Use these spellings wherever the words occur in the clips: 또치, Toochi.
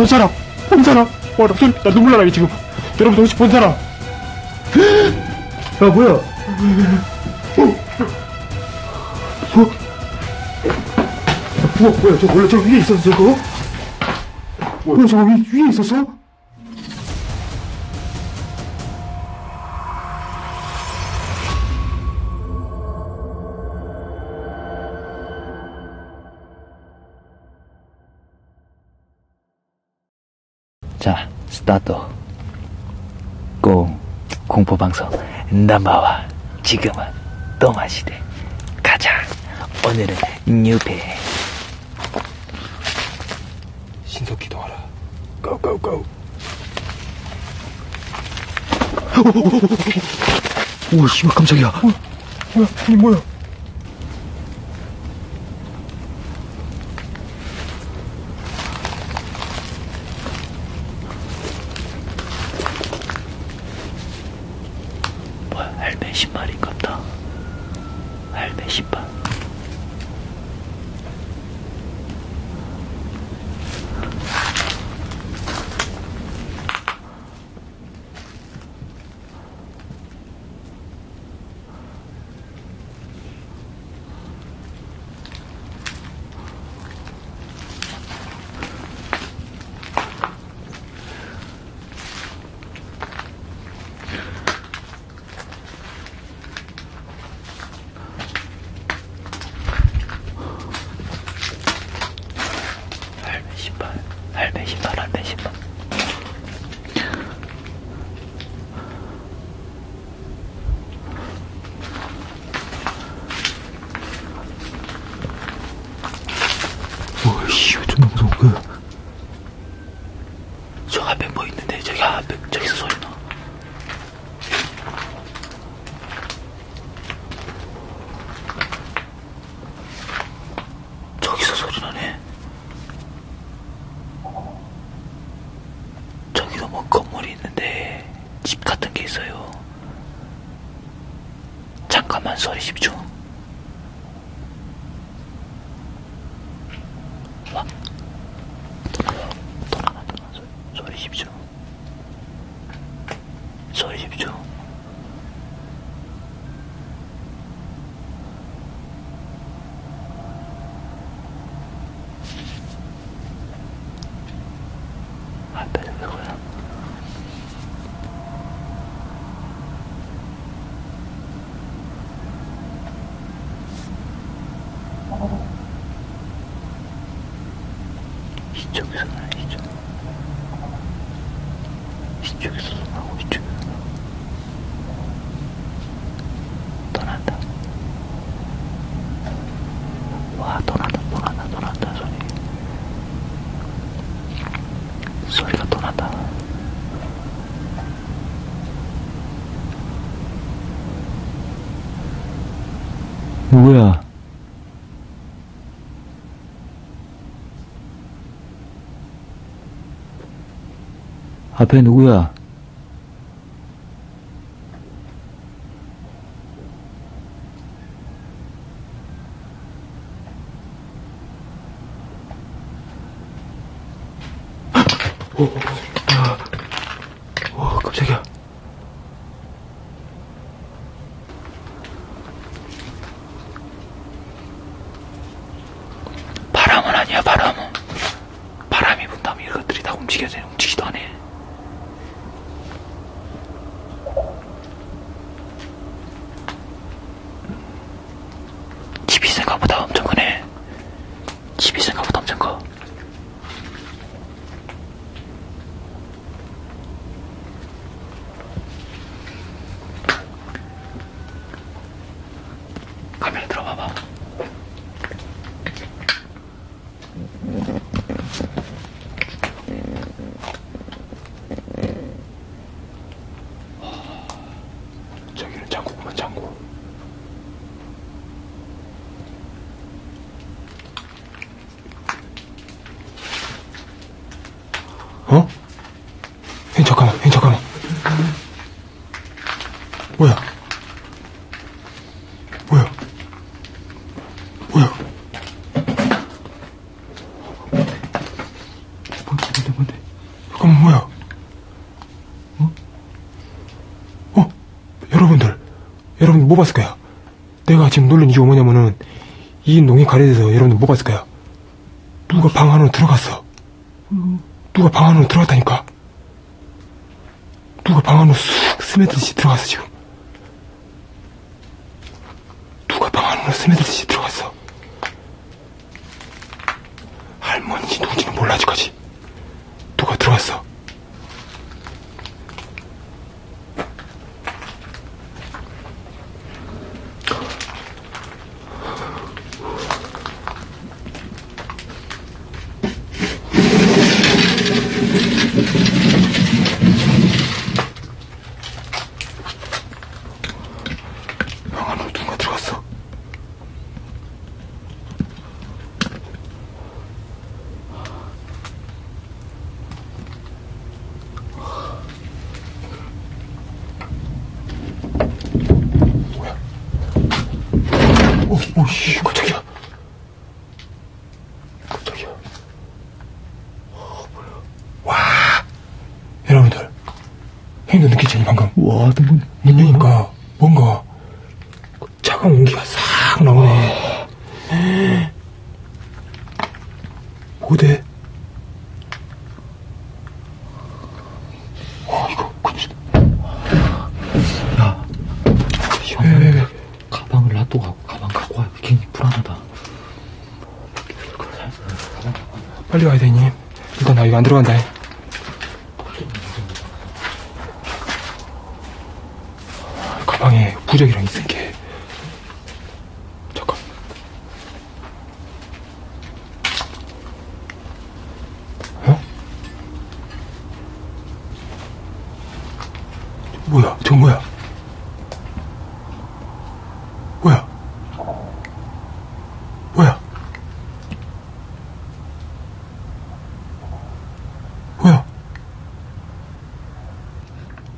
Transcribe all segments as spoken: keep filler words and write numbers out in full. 본 사람! 본 사람! 와, 나, 소리, 나 눈물 나네 지금. 여러분 혹시 본 사람? 야, 뭐야? 어? 뭐? 뭐, 뭐야, 저 원래 저 위에 있었어, 저거? 뭐야, 저거 위, 위에 있었어? 자, 스타트. 공, 공포방송, 넘버원. 지금은 또마시대. 가자. 오늘은 뉴페 신속기도 하라. 고고고. 오 씨발 깜짝이야. 어, 뭐야? 이 뭐야? 뭐야? 할배 신발인 것 같다. 할배 신발. 할배 신발, 할배 신발. 와, 씨, 존나 무서운 거야. 저 앞에 뭐 있는데, 저기 앞에, 저기서 소리 나. 저기서 소리 나네. 건물이 있는데 집 같은 게 있어요. 잠깐만 소리 집중. 와, 돌아가, 돌아가, 소리, 소리 집중. 소리 집중. 앞에는 그거야. 이쪽에서 나, 이쪽. 이쪽에서 나고, 이쪽에서 나고. 떠난다. 와, 떠난다, 떠난다, 떠난다, 소리. 소리가 떠난다. 누구야? 앞에 누구야? 오, 야, 오, 깜짝이야. 바람은 아니야, 바람은. 바람이 분다면 이것들이 다 움직여야 돼, 움직이지도 않네. 생각보다 엄청 크네. 집이 생각보다 엄청 커. 카메라 들어봐봐. 저기는 창고구만, 창고. 어? 형 잠깐만, 형 잠깐만. 뭐야? 뭐야? 뭐야? 뭔데, 뭔데, 뭔데? 여러분 뭐 봤을까요? 내가 지금 놀란 이유가 뭐냐면은 이 농이 가려져서 여러분들 뭐 봤을까요? 누가 방 안으로 들어갔어. 누가 방 안으로 들어갔다니까. 누가 방 안으로 쑥 스며들듯이 들어갔어 지금. 누가 방 안으로 스며들듯이 들어갔어. 할머니인지 누군지는 몰라 아직까지. 누가 들어갔어. 오씨, 깜짝이야. 깜짝이야. 어, 뭐야. 와, 여러분들, 형님도 느끼지 방금. 와, 문 열니까 뭔가 차가운 온기가 싹 나오네. 뭐대? 와, 이거 큰일. 야, 야, 가방을 놔두고 가고. 불안하다. 빨리 와야 되니? 일단 나 이거 안 들어간다. 가방에 부적이랑 있을게. 잠깐. 어? 뭐야? 저 뭐야? 뭐야?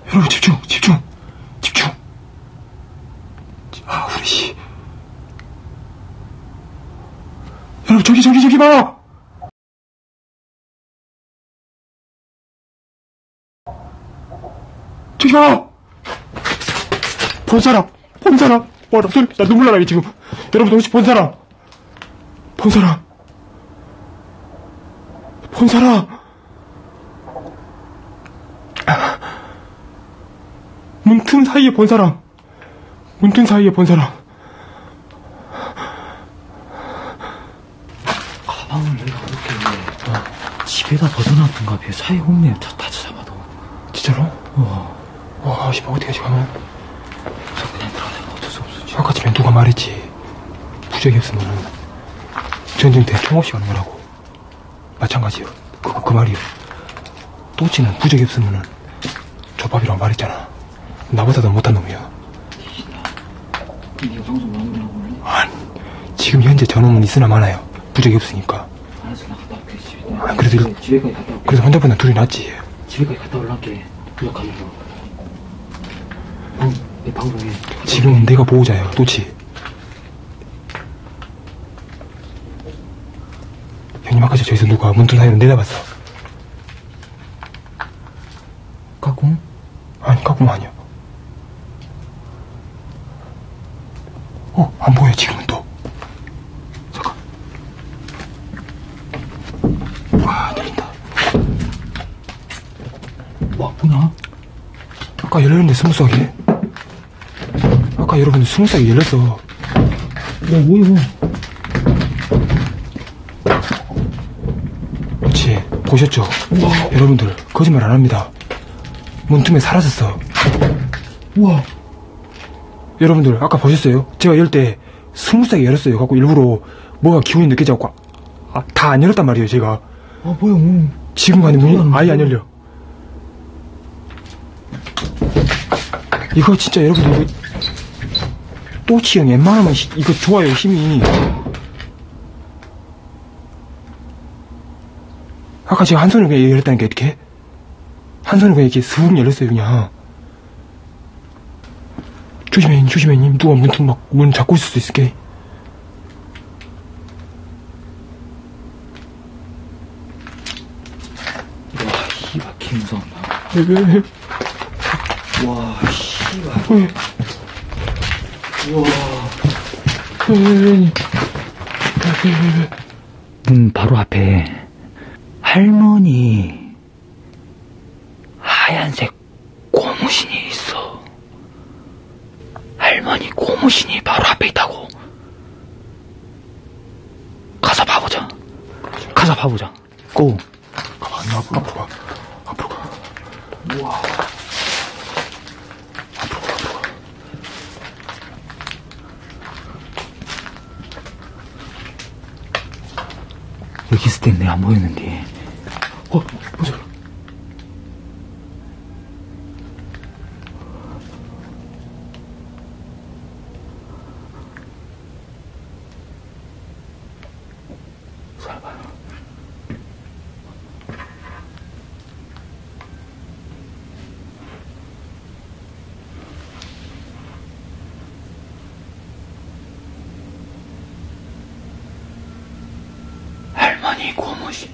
여러분 집중! 집중! 집중! 아 우리 씨 여러분 저기 저기 저기 봐! 저기 봐! 본 사람! 본 사람! 와 나 소리 나 눈물 나네 지금. 여러분 혹시 본 사람! 본 사람! 본 사람! 문틈 사이에 본 사람. 문틈 사이에 본 사람. 가방을 내가 그렇게 어. 집에다 벗어놨던가 봐. 사이 홈에 다, 다 찾아봐도. 진짜로? 어. 와, 씨, 어떻게 하지, 가면? 저 그냥 들어가니까 어쩔 수 없었지. 아까 전에 누가 말했지. 부적이 없으면 전쟁 때 총 없이 가는 거라고. 마찬가지요. 그, 그, 그 말이요. 또치는 부적이 없으면 조밥이라고 말했잖아. 나보다 더 못한 놈이야. 이게 방송 마무리하고 올래? 아니, 지금 현재 저놈은 있으나 마나요. 부적이 없으니까. 알았어, 나 갔다 올게, 집에. 아, 그래도 일, 집에까지 갔다 올게. 그래도 혼자보다 둘이 낫지. 집에까지 갔다 올라갈게. 부족하면 응, 내 방송에. 지금 올게. 내가 보호자야, 도치. 형님, 아까 저기서 누가 문틈 사이로 내다봤어. 까꿍? 아니, 까꿍 아니야. 어, 안 보여, 지금은 또. 잠깐. 와, 내린다. 와, 뭐냐? 아까 열렸는데 스무스하게. 아까 여러분들 스무스하게 열렸어. 야, 뭐야. 그렇지, 보셨죠? 우와. 여러분들, 거짓말 안 합니다. 문틈에 사라졌어. 우와. 여러분들 아까 보셨어요? 제가 열 때 스무스하게 열었어요. 갖고 일부러 뭐가 기운이 느껴져 갖고 아, 다 안 열었단 말이에요. 제가. 아 뭐야? 음. 지금 아니 문이 아예 안 열려. 이거 진짜 여러분들 이거 또치 형 웬만하면 시, 이거 좋아요 힘이. 아까 제가 한 손으로 그냥 열었다니까 이렇게 한 손으로 그냥 이렇게 슥 열렸어요 그냥. 조심해, 조심해, 님. 누가 문틈 막, 문 잡고 있을 수도 있을게. 와, 씨발, 개 무서웠나. 와, 씨발. 우와. 문 바로 앞에 할머니 하얀색 고무신이 있어. 할머니 고무신이 바로 앞에 있다고. 가서 봐보자. 가서 봐보자. 고. 가만 놔. 앞으로 가. 앞으로 가. 우와. 여기 있을 텐데 안 보이는데. 어, 보자. 잘 봐요. 할머니 고무신.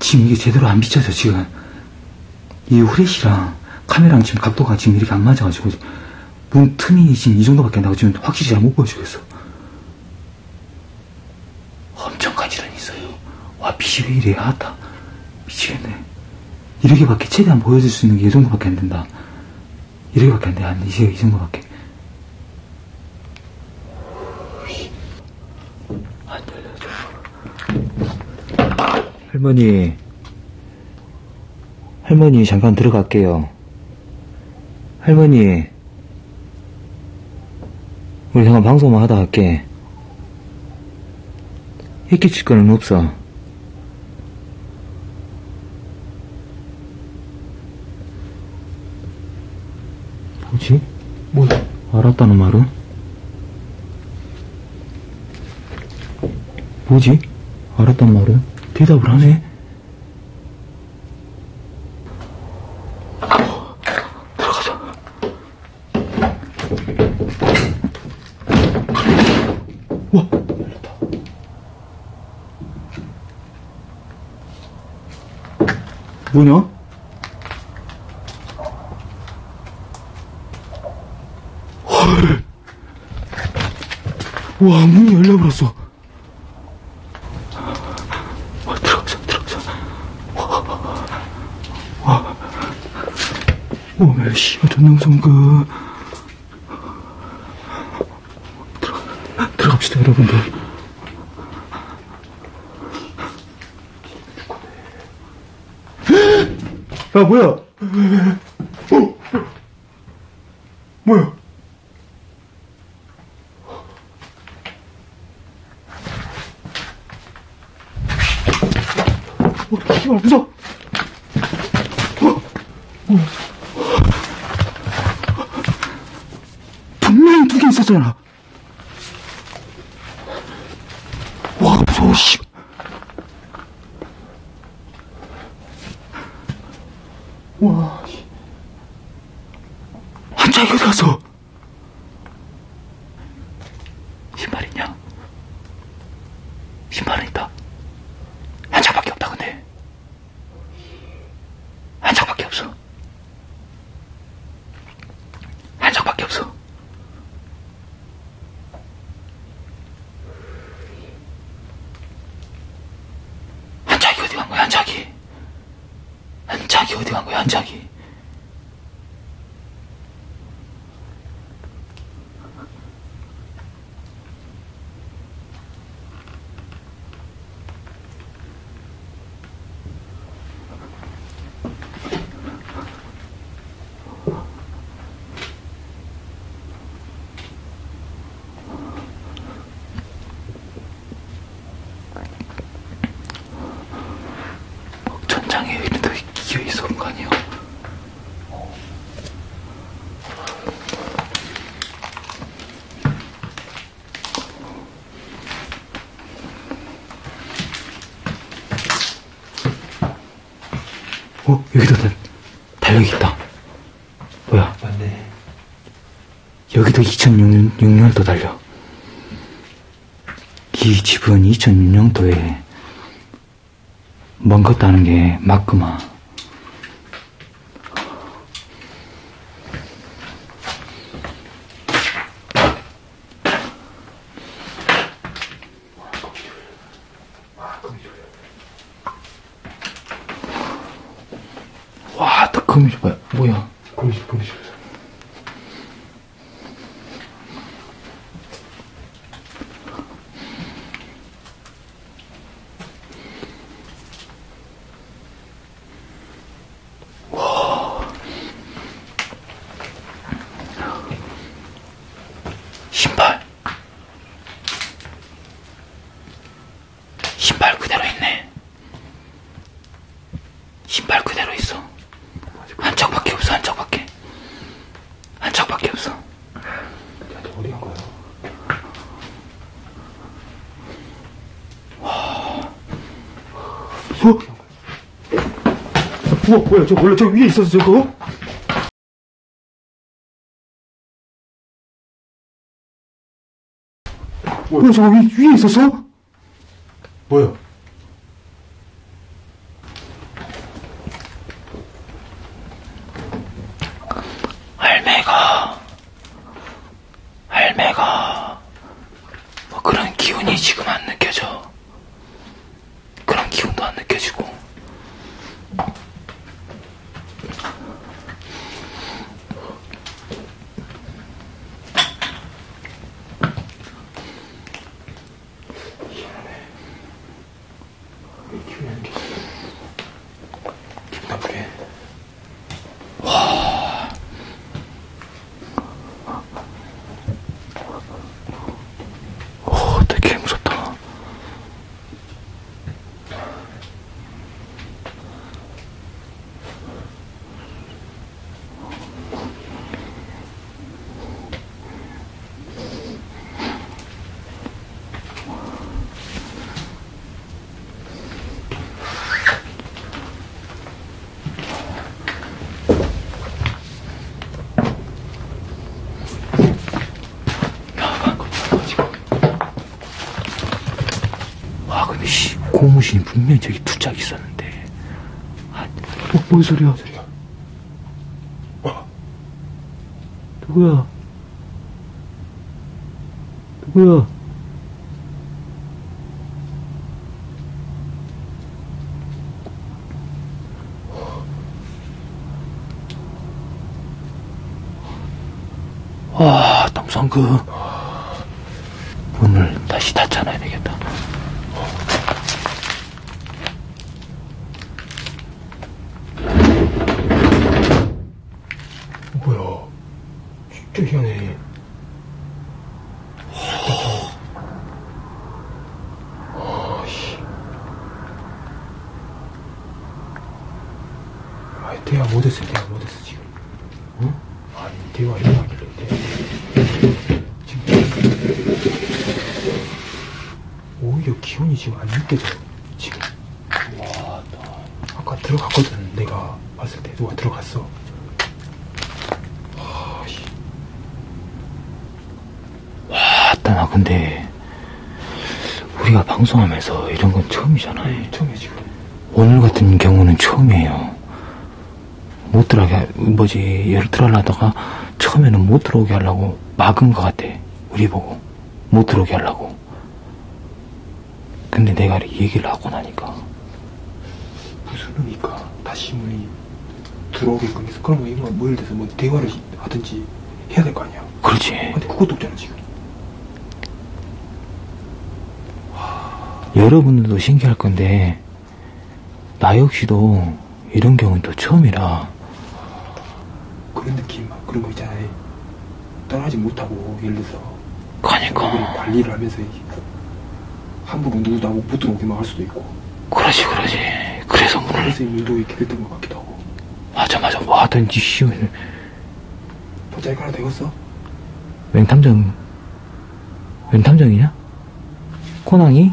지금 이게 제대로 안 비춰져. 지금 이 후레쉬랑 카메라랑 지금 각도가 지금 이렇게 안 맞아가지고 눈 틈이 지금 이 정도밖에 안 나고 지금 확실히 잘 못 보여주겠어. 엄청 간지러이 있어요. 와, 빛이 왜 이래. 아따 미치겠네. 이렇게밖에 최대한 보여줄 수 있는 게 이 정도밖에 안 된다. 이렇게밖에 안 돼. 안 이제 이 정도밖에. 할머니, 할머니 잠깐 들어갈게요. 할머니, 우리 잠깐 방송만 하다 갈게. 해 끼칠 거는 없어. 뭐지? 뭘 알았다는 말은? 뭐지? 알았단 말은? 대답을 하네? 어, 들어가자. 와, 열렸다. 뭐냐? 헐. 와, 문이 열려버렸어. 오메 씨발 존나 무서운 거. 들어, 들어갑시다 여러분들. 야 뭐야? 어? 뭐야? 어 씨발 무서워. 있었잖아. 와 무서워 씨. 와 한자 이거 들어갔어. 신발 있냐? 신발은 있다. 한자밖에 없다. 근데 한자밖에 없어. 한자밖에 없어. 한자기 어디 간 거야, 한자기? 어? 여기도 달력이 있다. 뭐야? 맞네. 여기도 이천육 년도 달력. 이 집은 이천육 년도에 먼 것도 아는 게 맞구만. 거미줄 봐요. 뭐야? 거미줄, 거미줄. 신발 그대로 있어. 한쪽밖에 없어. 한쪽밖에. 한쪽밖에 없어. 어디간 거야? 와. 어? 우와, 뭐야? 저 원래 저 위에 있었어 저거? 뭐야? 저거 위, 위에 있었어? 뭐야? 지금 안 느껴져. 그런 기운도 안 느껴지고. 희한해. 왜 기운이 안 느껴져? 기분 나쁘게. 와. 고무신이 분명히 저기 투짝 있었는데. 아, 어, 뭔 소리야? 뭔 소리야? 어. 누구야? 누구야? 와, 남성금. 문을 다시 닫잖아야 되겠다. 진짜 희한해. 아, 대화 못했어. 대화 못했어 지금. 응? 아니 대화 일어나길래 지금 오히려 기운이 지금 안 느껴져 지금. 와, 나 아까 들어갔거든. 내가 봤을 때 누가 들어갔어. 아, 근데 우리가 방송하면서 이런 건 처음이잖아. 음, 처음이야 지금. 오늘 같은 경우는 처음이에요. 못 들어가게 뭐지 예를 들어 하려다가 처음에는 못 들어오게 하려고 막은 것 같아. 우리 보고 못 들어오게 하려고. 근데 내가 얘기를 하고 나니까 무슨 의미일까? 다시 문이 들어오게끔 해서 그런 거 이거 모일 돼서 뭐 대화를 하든지 해야 될 거 아니야. 그렇지. 근데 그것도 없잖아 지금. 여러분들도 신기할 건데 나 역시도 이런 경우는 또 처음이라 그런 느낌 막 그런 거 있잖아요. 떠나지 못하고 예를 들어서 그러니까 관리를 하면서 함부로 누구도 못 들어오게 막 할 수도 있고. 그러지 그러지. 그래서 문을 선생님 일도 있게 됐던 것 같기도 하고. 맞아 맞아. 뭐 하든지 쉬운 포자기 하나 되겠어? 웬탐정 웬탐정이냐? 코낭이?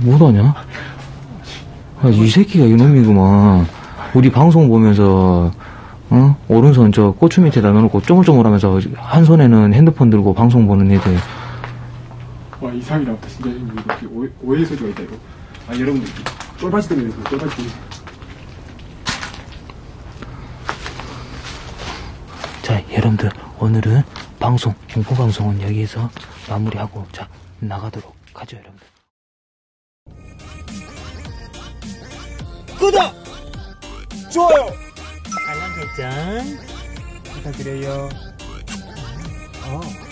뭐하냐? 이 새끼가 이놈이구만. 우리 방송 보면서 어? 오른손 저 고추 밑에다 넣어놓고 쪼물쪼물하면서 한 손에는 핸드폰 들고 방송 보는 애들. 와 이상이다. 진짜 이거 오해의 소지가 있다 이거. 아 여러분들 쫄바지 때문에 그래. 쫄바지 때문에. 자 여러분들 오늘은 방송, 공포방송은 여기에서 마무리하고 자 나가도록 하죠, 여러분들. 구독! 좋아요! 알람 설정 부탁드려요. 어.